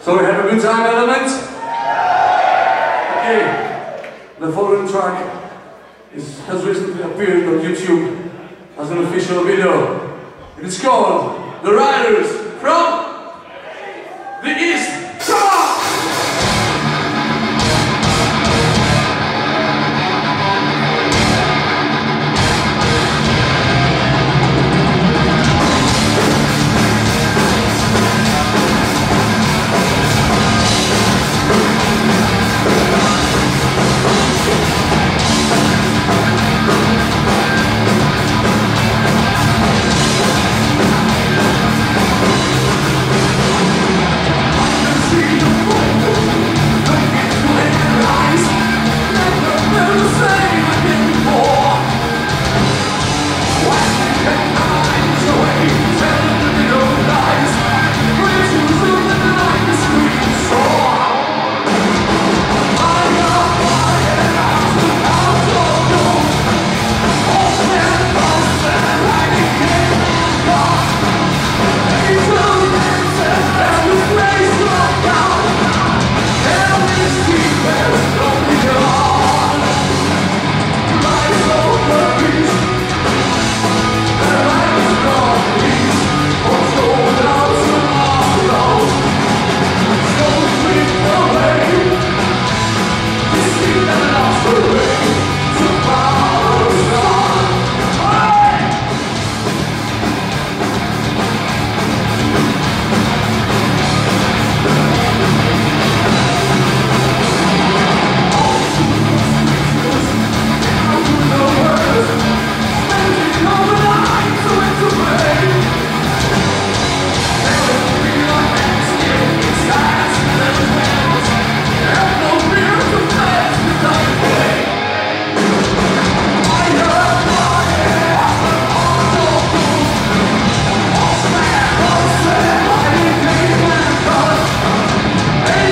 So we have a good time element? Okay. The following track has recently appeared on YouTube as an official video. It is called The Riders from the East. Hey!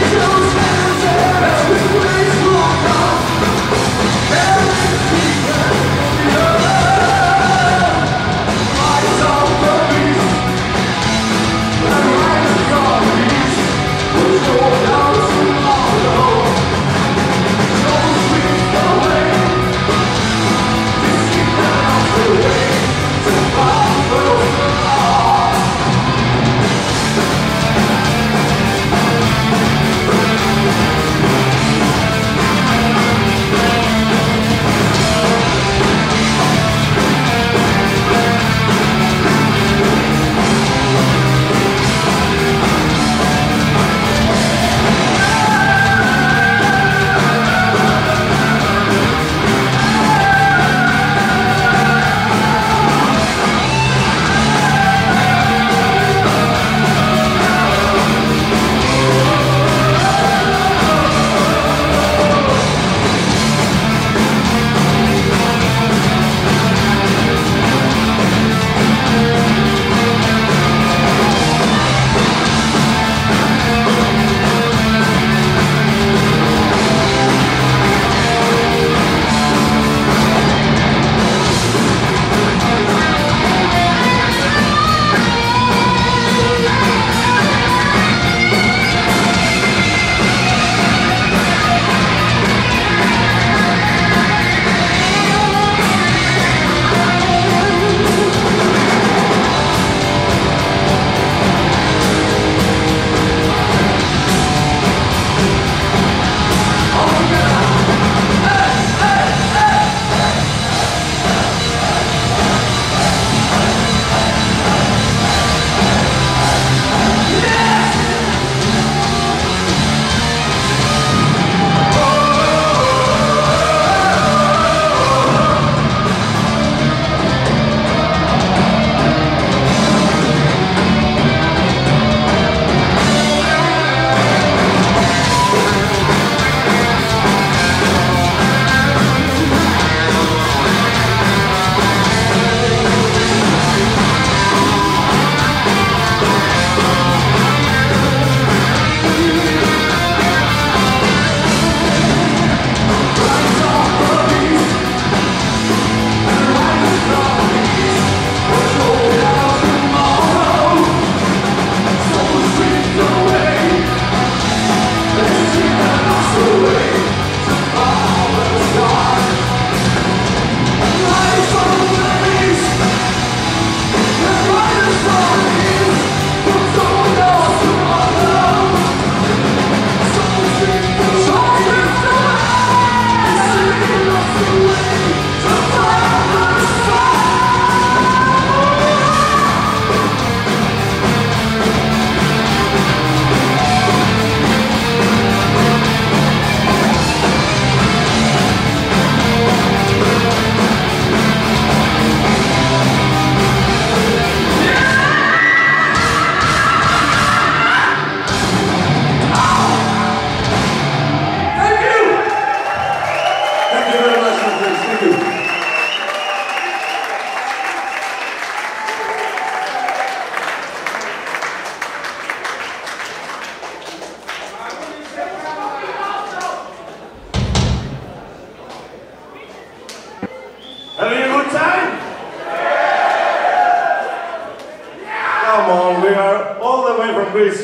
However, please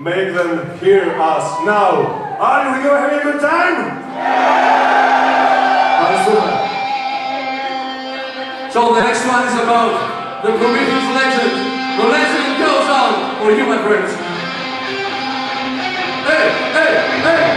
make them hear us now. Are we going to have a good time? Yeah! So the next one is about the Prometheus legend. The legend goes on for you, my friends. Hey, hey, hey!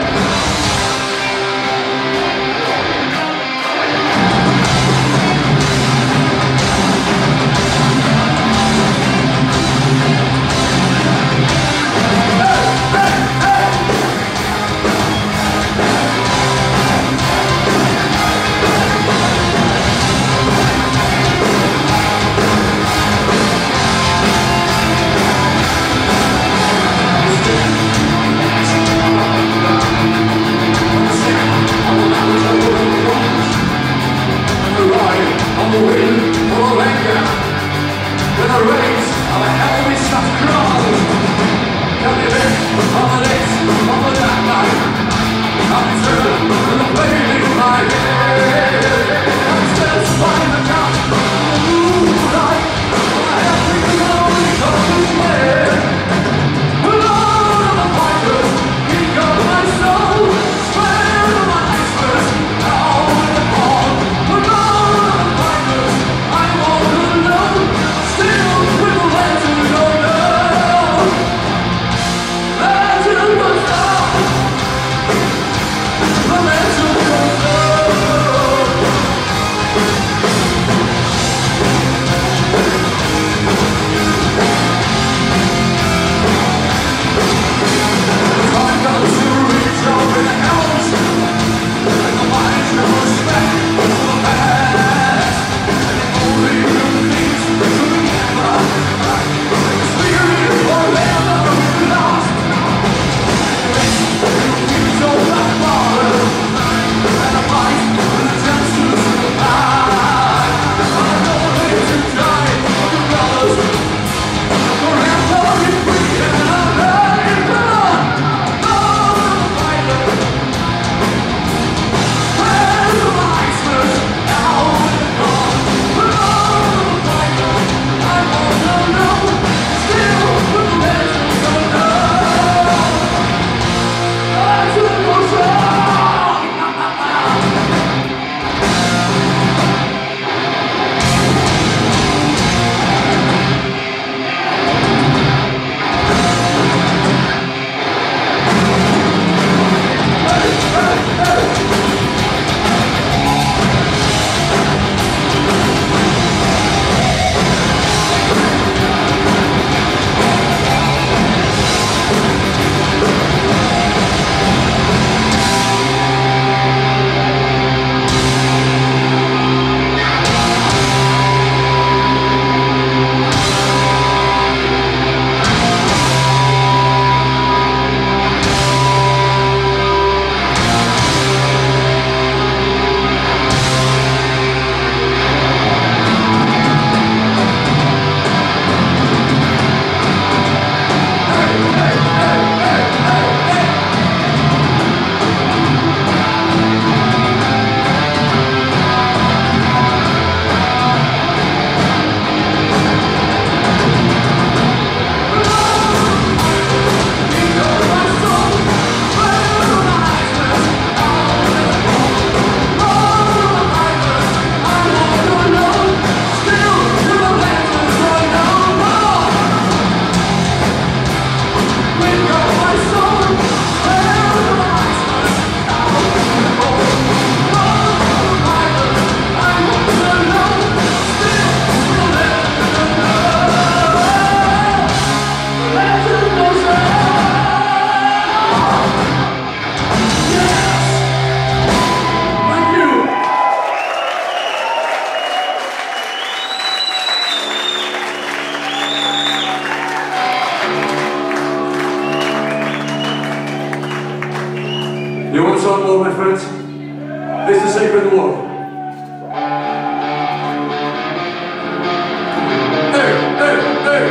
You want some more, my friends? This is Sacred War. Hey, hey, hey!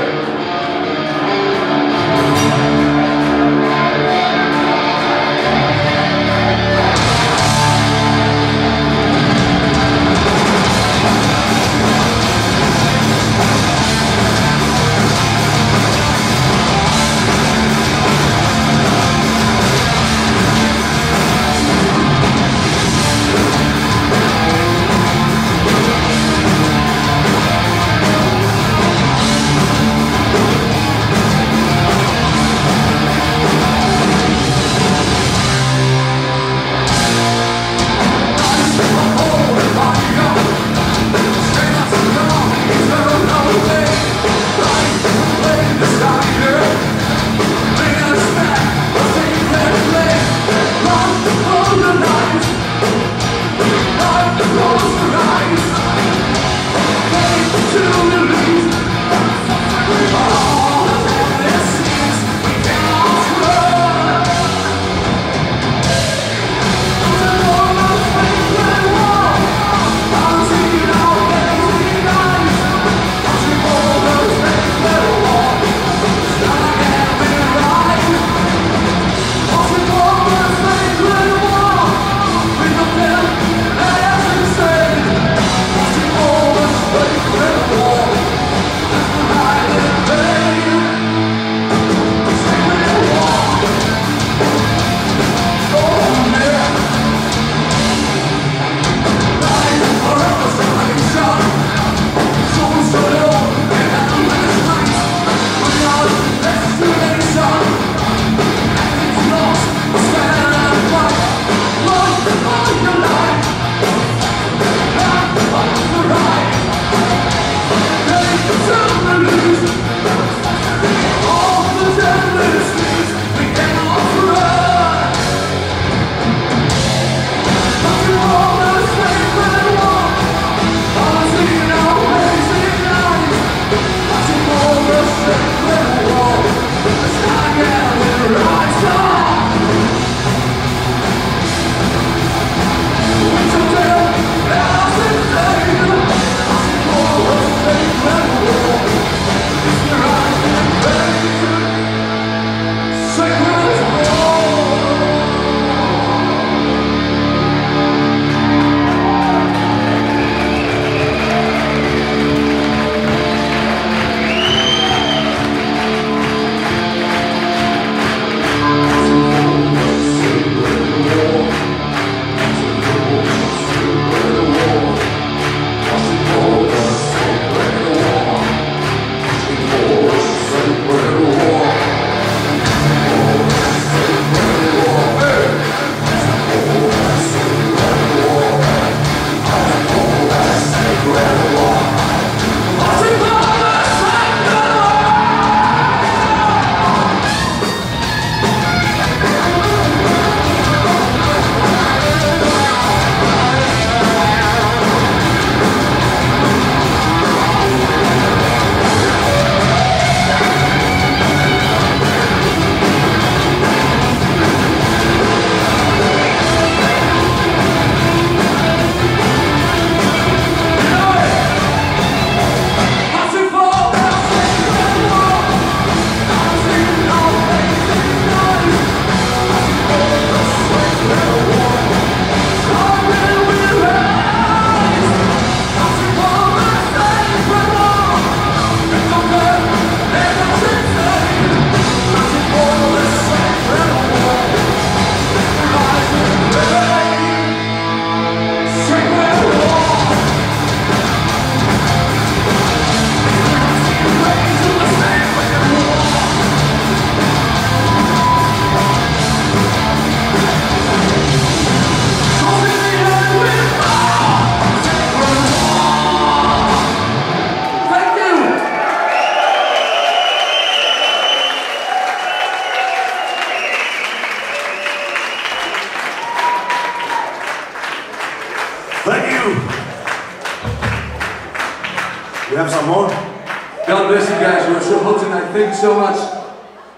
We have some more. God bless you guys. We're so hooked tonight. Thank you so much.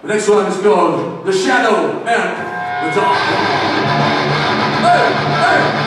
The next one is called The Shadow and the Dark. Hey, hey.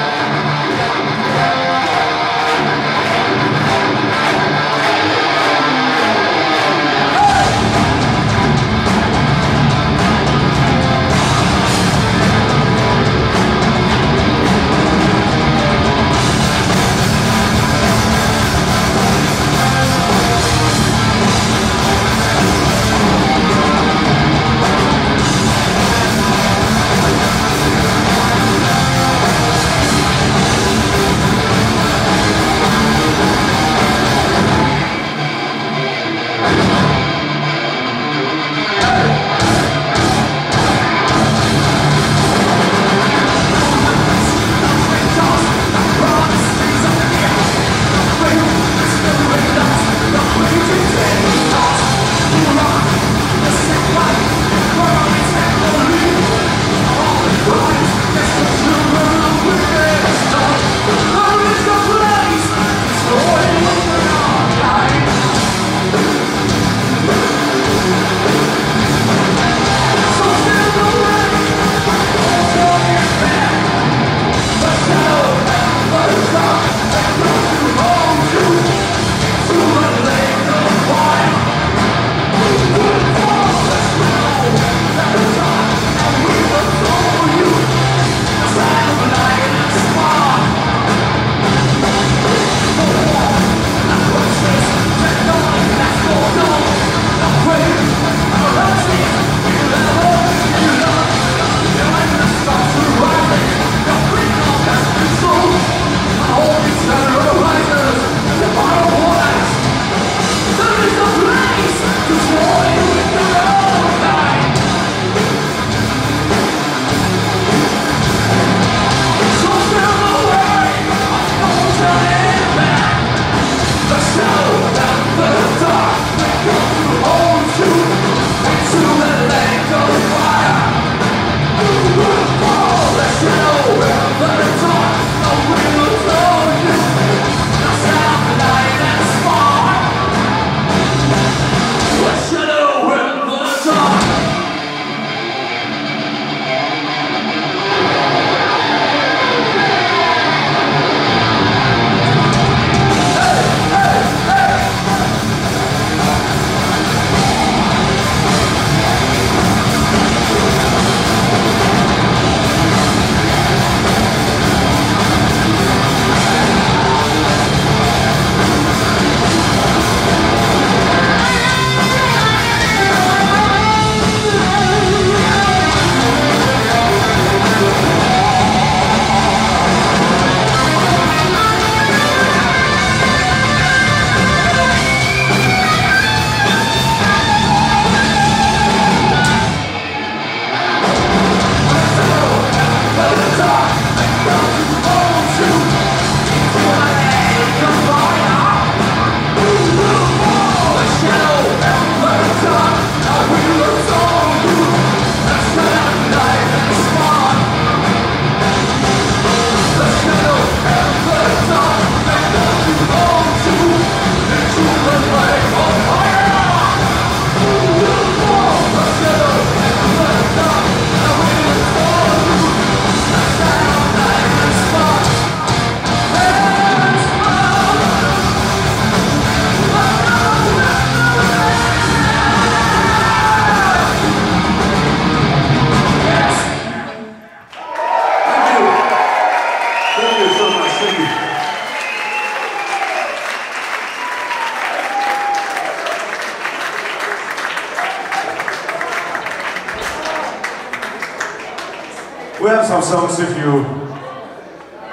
We have some songs if you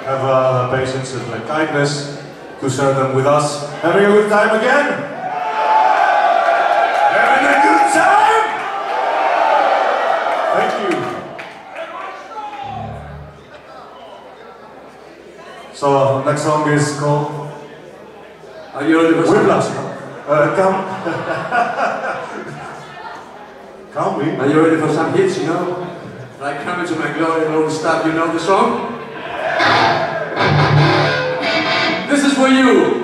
have patience and the kindness to share them with us. Having a good time again? Having a good time? Thank you. So next song is called Whiplash. Come. Come we. Are you ready for some hits, you know? Like Coming to My Glory and all the stuff, you know the song? This is for you!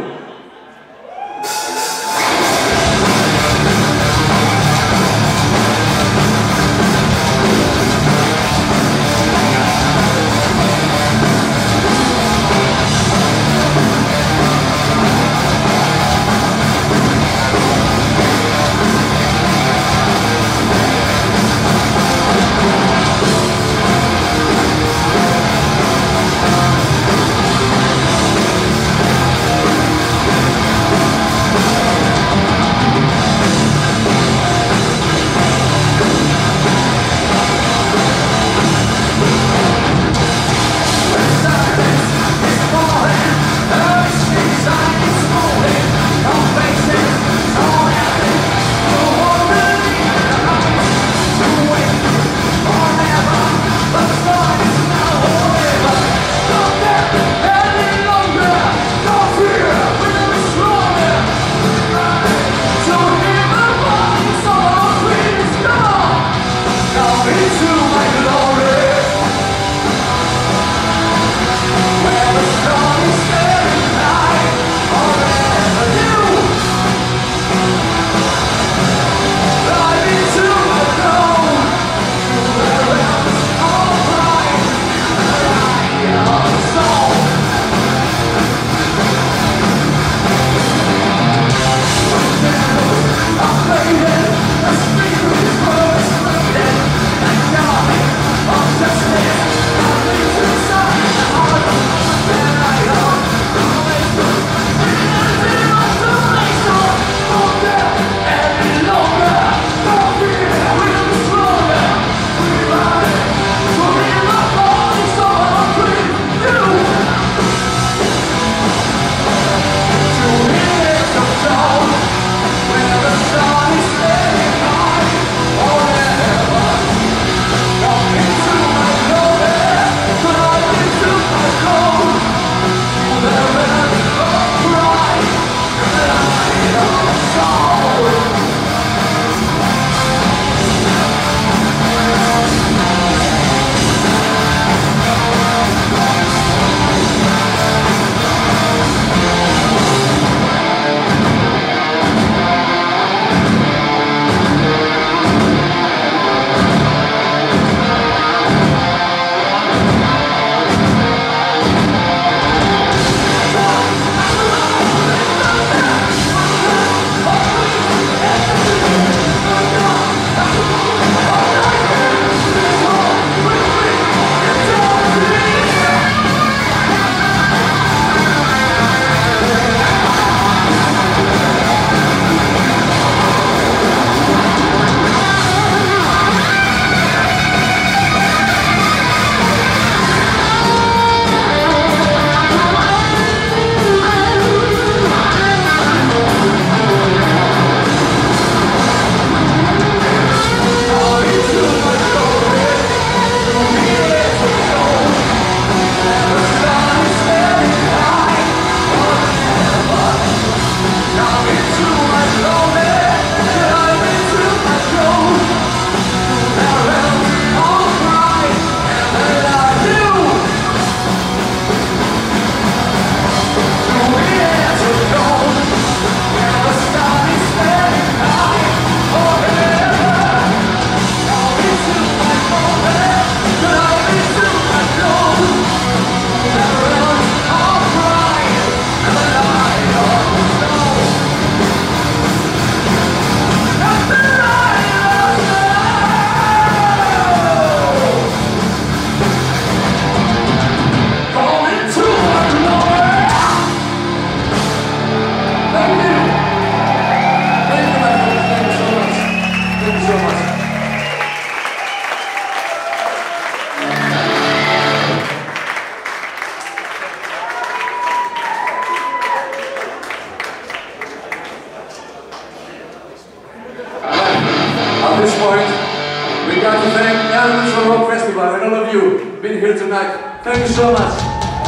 Carlos from Rock Festival and all of you being here tonight. Thank you so much.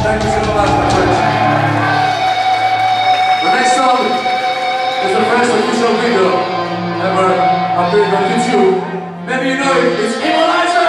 Thank you so much, my friends. The next song is the first official video ever appeared on YouTube. Maybe you know it. It's Immolizer.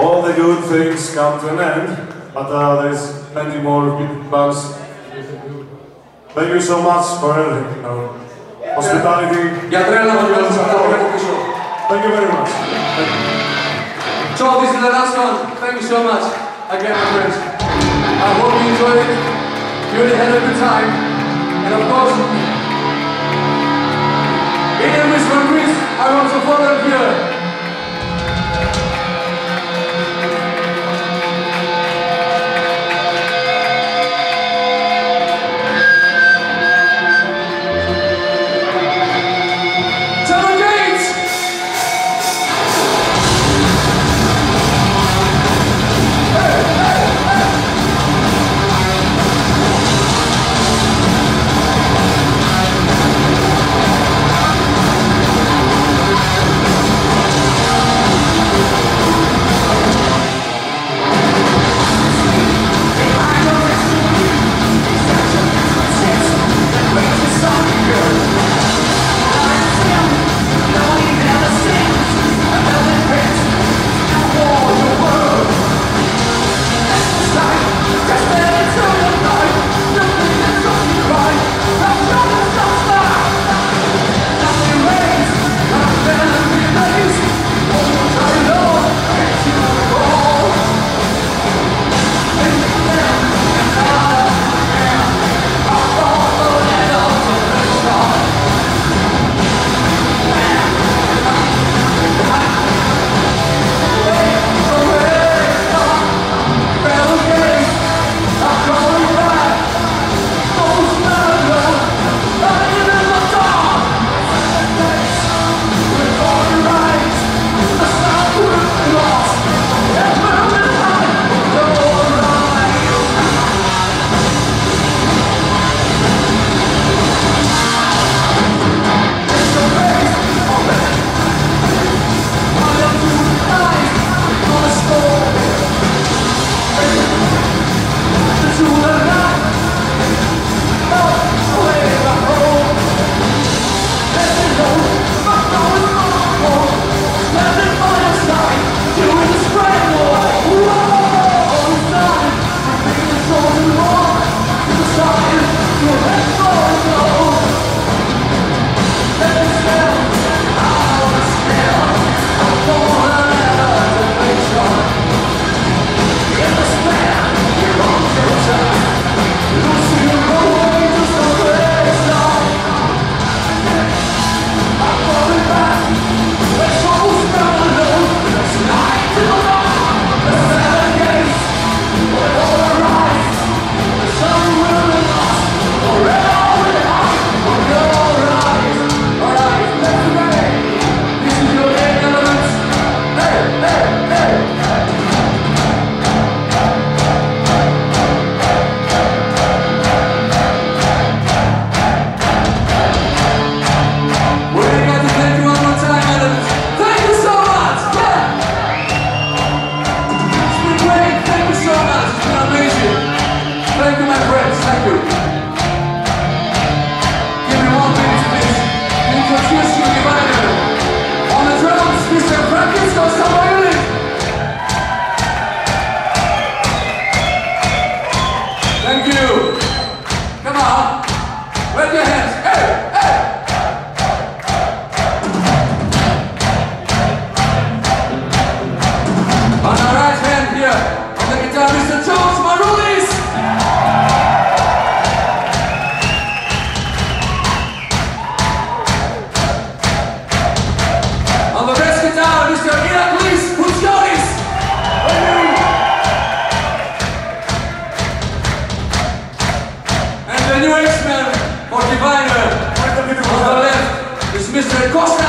All the good things come to an end, but there's plenty more big bugs. Thank you so much for everything. hospitality. Thank you very much. Thank you. So this is the last one. Thank you so much again, my friends. I hope you enjoyed it. You really had a good time. And of course, in English language, I want to follow up here. Mr. Costa.